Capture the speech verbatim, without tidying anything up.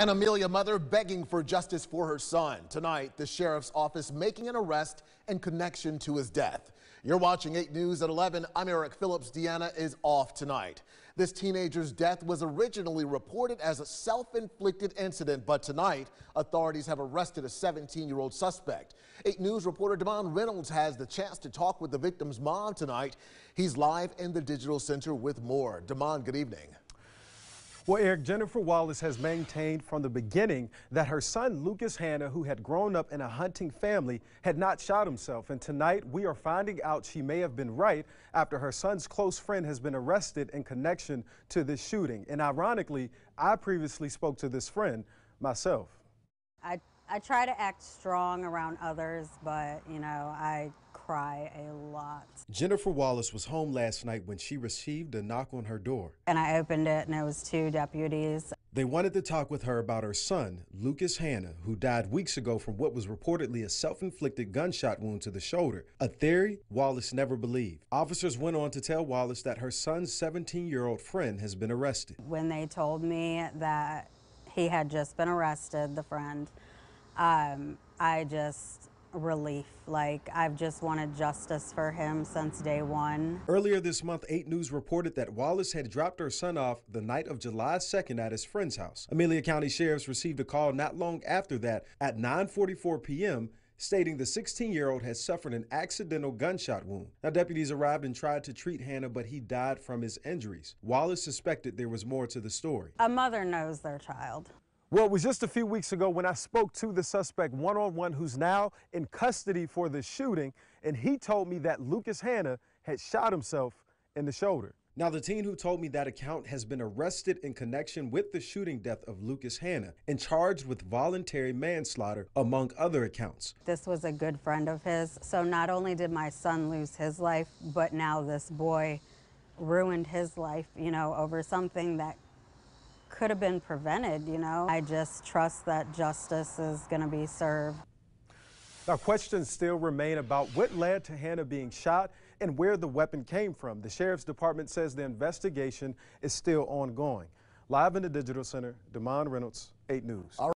An Amelia mother begging for justice for her son. Tonight, the sheriff's office making an arrest in connection to his death. You're watching eight news at eleven. I'm Eric Phillips. Deanna is off tonight. This teenager's death was originally reported as a self-inflicted incident, but tonight, authorities have arrested a seventeen-year-old suspect. eight news reporter DeMond Reynolds has the chance to talk with the victim's mom tonight. He's live in the Digital Center with more. DeMond, good evening. Well, Eric, Jennifer Wallace has maintained from the beginning that her son, Lucas Hanna, who had grown up in a hunting family, had not shot himself. And tonight we are finding out she may have been right after her son's close friend has been arrested in connection to this shooting. And ironically, I previously spoke to this friend myself. I, I try to act strong around others, but, you know, I cry a lot. Jennifer Wallace was home last night when she received a knock on her door. And I opened it, and it was two deputies. They wanted to talk with her about her son, Lucas Hanna, who died weeks ago from what was reportedly a self-inflicted gunshot wound to the shoulder, a theory Wallace never believed. Officers went on to tell Wallace that her son's seventeen-year-old friend has been arrested. When they told me that he had just been arrested, the friend, um, I just... relief. Like, I've just wanted justice for him since day one. Earlier this month, eight news reported that Wallace had dropped her son off the night of July second at his friend's house. Amelia County Sheriff's received a call not long after that at nine forty-four p m stating the sixteen-year-old had suffered an accidental gunshot wound. Now, deputies arrived and tried to treat Hanna, but he died from his injuries. Wallace suspected there was more to the story. A mother knows their child. Well, it was just a few weeks ago when I spoke to the suspect one-on-one, who's now in custody for the shooting, and he told me that Lucas Hanna had shot himself in the shoulder. Now, the teen who told me that account has been arrested in connection with the shooting death of Lucas Hanna and charged with voluntary manslaughter, among other accounts. This was a good friend of his, so not only did my son lose his life, but now this boy ruined his life, you know, over something that could have been prevented, you know. I just trust that justice is going to be served. Now, questions still remain about what led to Hanna being shot and where the weapon came from. The Sheriff's Department says the investigation is still ongoing. Live in the Digital Center, DeMond Reynolds, eight news.